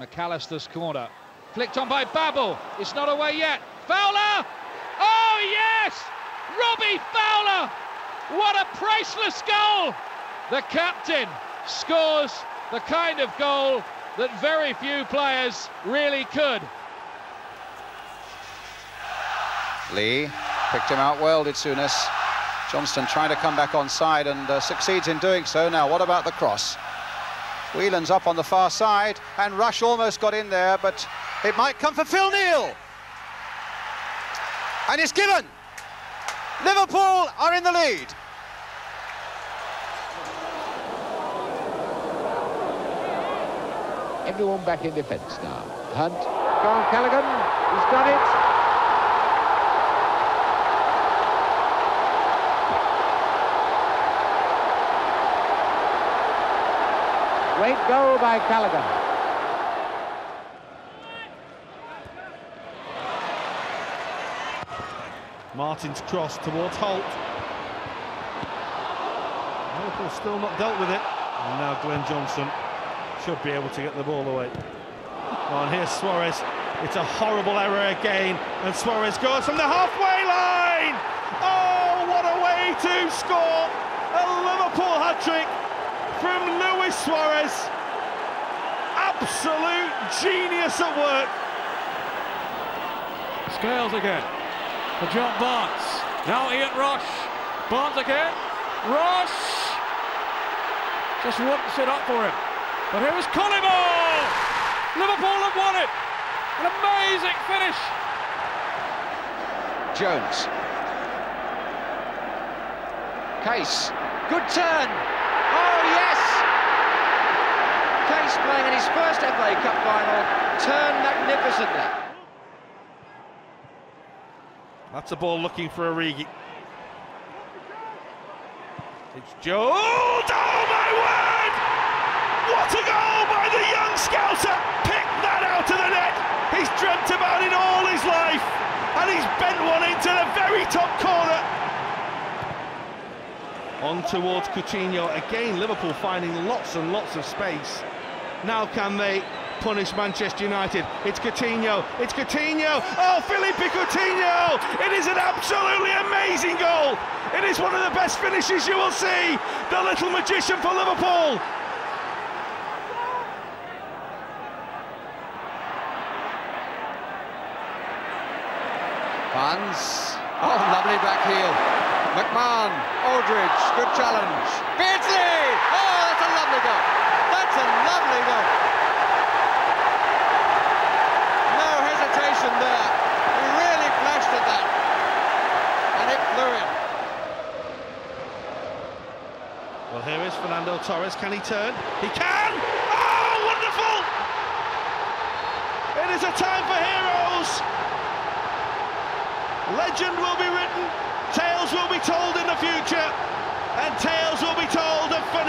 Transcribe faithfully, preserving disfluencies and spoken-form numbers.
McAllister's corner. Flicked on by Babel. It's not away yet. Fowler! Oh, yes! Robbie Fowler! What a priceless goal! The captain scores the kind of goal that very few players really could. Lee picked him out well, did Souness. Johnston trying to come back onside and uh, succeeds in doing so. Now, what about the cross? Whelan's up on the far side, and Rush almost got in there, but it might come for Phil Neal. And it's given. Liverpool are in the lead. Everyone back in defence now. Hunt, John Callaghan, he's done it. Great goal by Callaghan. Martin's cross towards Holt. Liverpool still not dealt with it. And now Glenn Johnson should be able to get the ball away. Oh, and here's Suarez. It's a horrible error again. And Suarez goes from the halfway line! Oh, what a way to score! A Liverpool hat-trick from Luis Suarez. Absolute genius at work. Scales again for John Barnes. Now Ian Rush. Barnes again. Rush! Just wouldn't sit up for him. But here is Collymore! Liverpool have won it! An amazing finish! Jones. Case. Good turn! Oh, yes! Case playing in his first F A Cup final, turned magnificently. That's a ball looking for Origi. It's Jones! Oh, my word! What a goal by the young Scouser! Picked that out of the net! He's dreamt about it all his life! And he's bent one into the very top corner! On towards Coutinho, again Liverpool finding lots and lots of space. Now can they punish Manchester United? It's Coutinho, it's Coutinho, oh, Philippe Coutinho! It is an absolutely amazing goal! It is one of the best finishes you will see! The little magician for Liverpool! Barnes, oh, lovely back heel. McMahon, Aldridge, good challenge. Beardsley! Oh, that's a lovely goal. That's a lovely goal. No hesitation there. He really flashed at that. And it flew in. Well, here is Fernando Torres. Can he turn? He can! Oh, wonderful! It is a time for heroes. Legend will be written. Tales will be told in the future, and tales will be told of